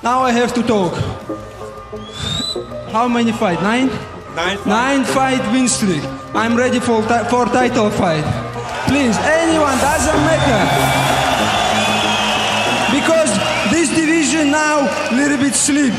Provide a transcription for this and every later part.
Now I have to talk. How many fight? Nine? Nine fight win streak. I'm ready for title fight. Please, anyone, doesn't matter. Because this division now little bit sleep.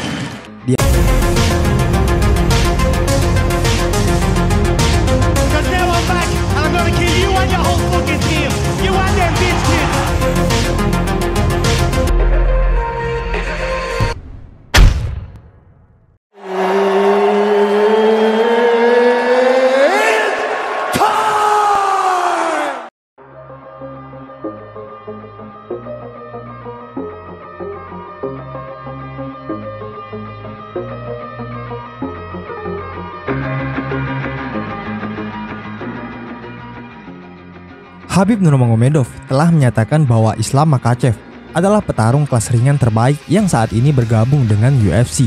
Habib Nurmagomedov telah menyatakan bahwa Islam Makhachev adalah petarung kelas ringan terbaik yang saat ini bergabung dengan UFC.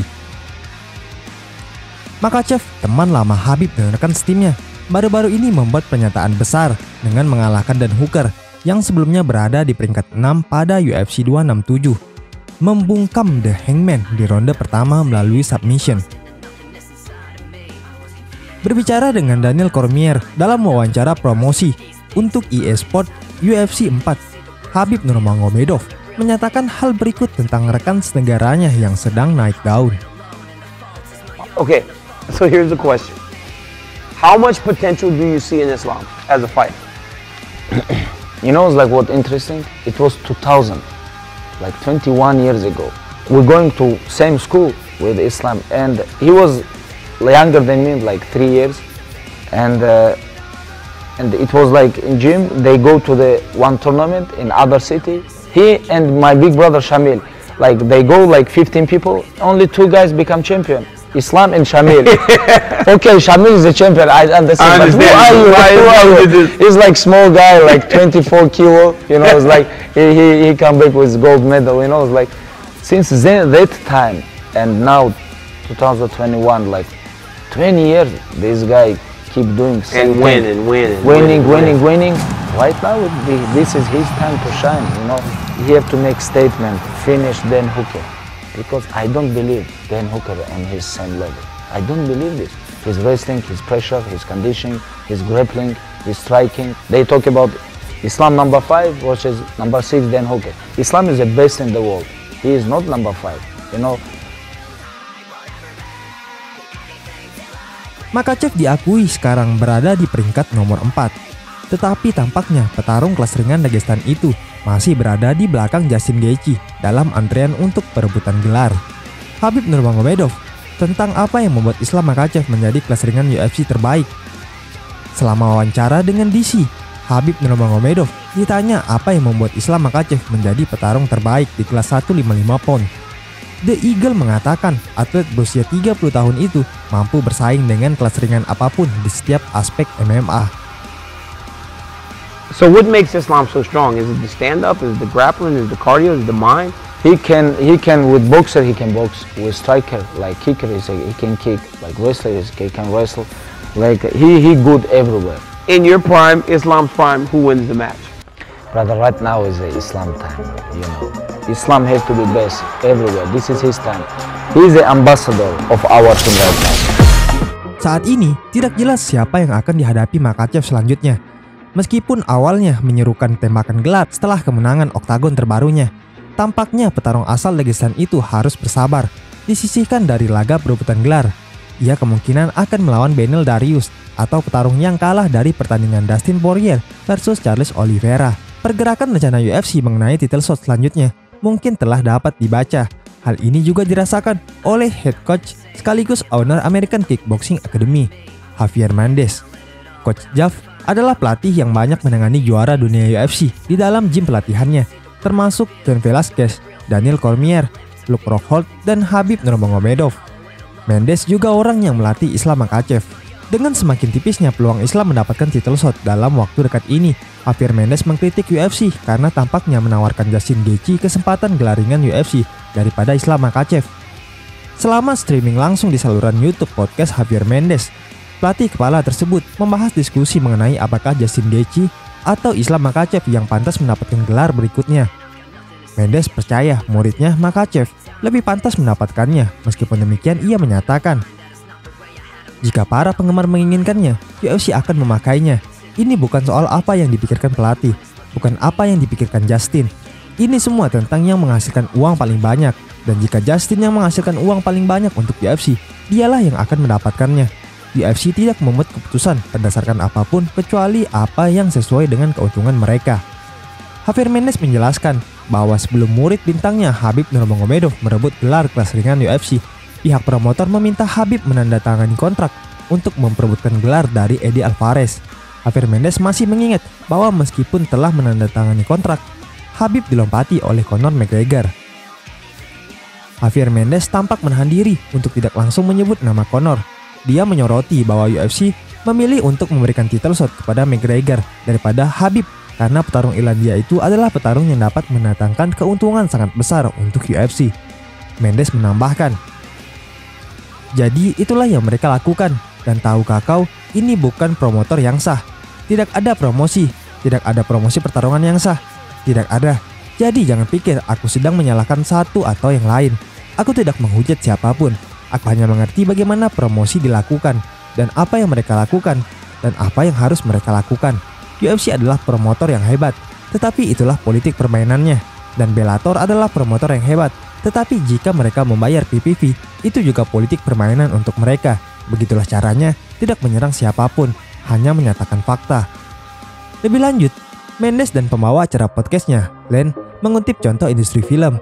Makhachev, teman lama Habib dan rekan setimnya, baru-baru ini membuat pernyataan besar dengan mengalahkan Dan Hooker yang sebelumnya berada di peringkat 6 pada UFC 267, membungkam The Hangman di ronde pertama melalui submission. Berbicara dengan Daniel Cormier dalam wawancara promosi untuk eSport UFC 4, Habib Nurmagomedov menyatakan hal berikut tentang rekan senegaranya yang sedang naik daun. Okay, so here's the question. How much potential do you see in Islam as a fighter? You know, it's like what interesting? It was 2000, like 21 years ago. We're going to same school with Islam, and he was younger than me, like 3 years, and it was like in gym, they go to the one tournament in other city. He and my big brother Shamil, like they go like 15 people, only 2 guys become champion, Islam and Shamil. Okay, Shamil is the champion, I understand, but who are you? He's like small guy, like 24 kilo, you know, it's like he come back with gold medal, you know, it's like since then, that time, and now 2021, like 20 years, this guy keep doing and winning. Right now this is his time to shine, you know. He have to make statement, finish Dan Hooker, because I don't believe Dan Hooker on his same level. I don't believe this. His wrestling, his pressure, his conditioning, his grappling, his striking. They talk about Islam number 5 versus number 6 Dan Hooker. Islam is the best in the world. He is not number 5, you know. Makhachev diakui sekarang berada di peringkat nomor 4. Tetapi tampaknya petarung kelas ringan Dagestan itu masih berada di belakang Justin Gaethje dalam antrean untuk perebutan gelar. Habib Nurmagomedov tentang apa yang membuat Islam Makhachev menjadi kelas ringan UFC terbaik. Selama wawancara dengan DC, Habib Nurmagomedov ditanya apa yang membuat Islam Makhachev menjadi petarung terbaik di kelas 155 pound. The Eagle mengatakan atlet berusia 30 tahun itu mampu bersaing dengan kelas ringan apapun di setiap aspek MMA. So what makes Islam so strong? Is it the stand up? Is it the grappling? Is it the cardio? Is it the mind? He can with boxer he can box, with striker like kicker he can kick, like wrestler he can wrestle, like he good everywhere. In your prime, Islam's prime, who wins the match? Brother, right now is the Islam time, you know. Islam has to be best everywhere. This is his time. He is the ambassador of our team right now. Saat ini tidak jelas siapa yang akan dihadapi Makhachev selanjutnya. Meskipun awalnya menyerukan tembakan gelap setelah kemenangan oktagon terbarunya, tampaknya petarung asal Dagestan itu harus bersabar, disisihkan dari laga perebutan gelar. Ia kemungkinan akan melawan Benel Darius atau petarung yang kalah dari pertandingan Dustin Poirier versus Charles Oliveira. Pergerakan rencana UFC mengenai title shot selanjutnya mungkin telah dapat dibaca. Hal ini juga dirasakan oleh head coach sekaligus owner American Kickboxing Academy, Javier Mendes. Coach Jav adalah pelatih yang banyak menangani juara dunia UFC di dalam gym pelatihannya, termasuk Cain Velasquez, Daniel Cormier, Luke Rockhold, dan Habib Nurmagomedov. Mendes juga orang yang melatih Islam Makhachev. Dengan semakin tipisnya peluang Islam mendapatkan title shot dalam waktu dekat ini, Javier Mendes mengkritik UFC karena tampaknya menawarkan Justin Gaethje kesempatan gelar ringan UFC daripada Islam Makhachev. Selama streaming langsung di saluran YouTube podcast Javier Mendes, pelatih kepala tersebut membahas diskusi mengenai apakah Justin Gaethje atau Islam Makhachev yang pantas mendapatkan gelar berikutnya. Mendes percaya muridnya Makhachev lebih pantas mendapatkannya. Meskipun demikian, ia menyatakan jika para penggemar menginginkannya, UFC akan memakainya. Ini bukan soal apa yang dipikirkan pelatih, bukan apa yang dipikirkan Justin. Ini semua tentang yang menghasilkan uang paling banyak. Dan jika Justin yang menghasilkan uang paling banyak untuk UFC, dialah yang akan mendapatkannya. UFC tidak membuat keputusan berdasarkan apapun kecuali apa yang sesuai dengan keuntungan mereka. Javier Mendes menjelaskan bahwa sebelum murid bintangnya Habib Nurmagomedov merebut gelar kelas ringan UFC, pihak promotor meminta Habib menandatangani kontrak untuk memperebutkan gelar dari Eddie Alvarez. Javier Mendes masih mengingat bahwa meskipun telah menandatangani kontrak, Habib dilompati oleh Conor McGregor. Javier Mendes tampak menahan diri untuk tidak langsung menyebut nama Conor. Dia menyoroti bahwa UFC memilih untuk memberikan title shot kepada McGregor daripada Habib karena petarung Irlandia itu adalah petarung yang dapat mendatangkan keuntungan sangat besar untuk UFC. Mendes menambahkan, "Jadi itulah yang mereka lakukan, dan tahukah kau, ini bukan promotor yang sah. Tidak ada promosi, tidak ada promosi pertarungan yang sah. Tidak ada. Jadi jangan pikir aku sedang menyalahkan satu atau yang lain. Aku tidak menghujat siapapun. Aku hanya mengerti bagaimana promosi dilakukan, dan apa yang mereka lakukan, dan apa yang harus mereka lakukan. UFC adalah promotor yang hebat, tetapi itulah politik permainannya. Dan Bellator adalah promotor yang hebat. Tetapi jika mereka membayar PPV, itu juga politik permainan untuk mereka. Begitulah caranya, tidak menyerang siapapun, hanya menyatakan fakta." Lebih lanjut, Mendes dan pembawa acara podcastnya, Len, mengutip contoh industri film.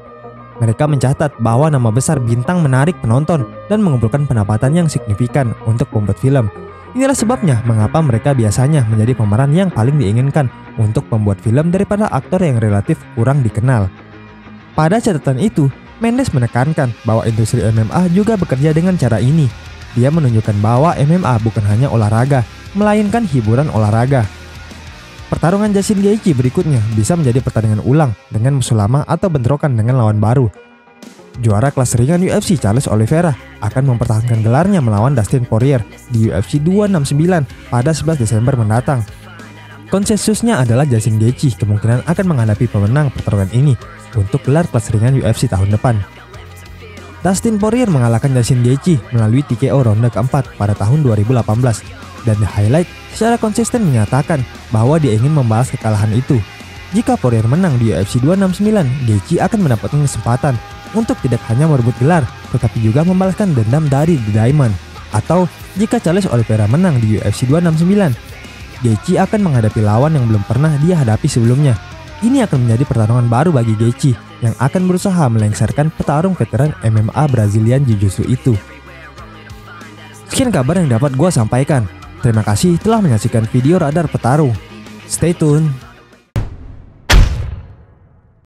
Mereka mencatat bahwa nama besar bintang menarik penonton dan mengumpulkan pendapatan yang signifikan untuk pembuat film. Inilah sebabnya mengapa mereka biasanya menjadi pemeran yang paling diinginkan untuk pembuat film daripada aktor yang relatif kurang dikenal. Pada catatan itu, Mendes menekankan bahwa industri MMA juga bekerja dengan cara ini. Dia menunjukkan bahwa MMA bukan hanya olahraga, melainkan hiburan olahraga. Pertarungan Justin Gaethje berikutnya bisa menjadi pertandingan ulang dengan musuh lama atau bentrokan dengan lawan baru. Juara kelas ringan UFC Charles Oliveira akan mempertahankan gelarnya melawan Dustin Poirier di UFC 269 pada 11 Desember mendatang. Konsensusnya adalah Justin Gaethje kemungkinan akan menghadapi pemenang pertarungan ini untuk gelar kelas ringan UFC tahun depan. Dustin Poirier mengalahkan Justin Gaethje melalui TKO ronde keempat pada tahun 2018, dan The Highlight secara konsisten menyatakan bahwa dia ingin membalas kekalahan itu. Jika Poirier menang di UFC 269, Gaethje akan mendapatkan kesempatan untuk tidak hanya merebut gelar, tetapi juga membalaskan dendam dari The Diamond. Atau jika Charles Oliveira menang di UFC 269, Gaethje akan menghadapi lawan yang belum pernah dia hadapi sebelumnya. Ini akan menjadi pertarungan baru bagi Gaethje yang akan berusaha melengsarkan petarung veteran MMA Brazilian Jiu-Jitsu itu. Sekian kabar yang dapat gue sampaikan. Terima kasih telah menyaksikan video Radar Petarung. Stay tune.